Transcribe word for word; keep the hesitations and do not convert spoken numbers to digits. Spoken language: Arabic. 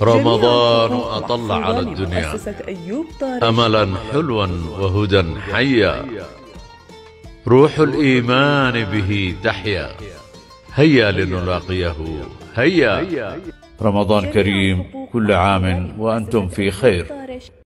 رمضان أطل على الدنيا أملا حلوا وهدى حيا، روح الإيمان به تحيا، هيا لنلاقيه هيا. رمضان كريم كل عام وأنتم في خير.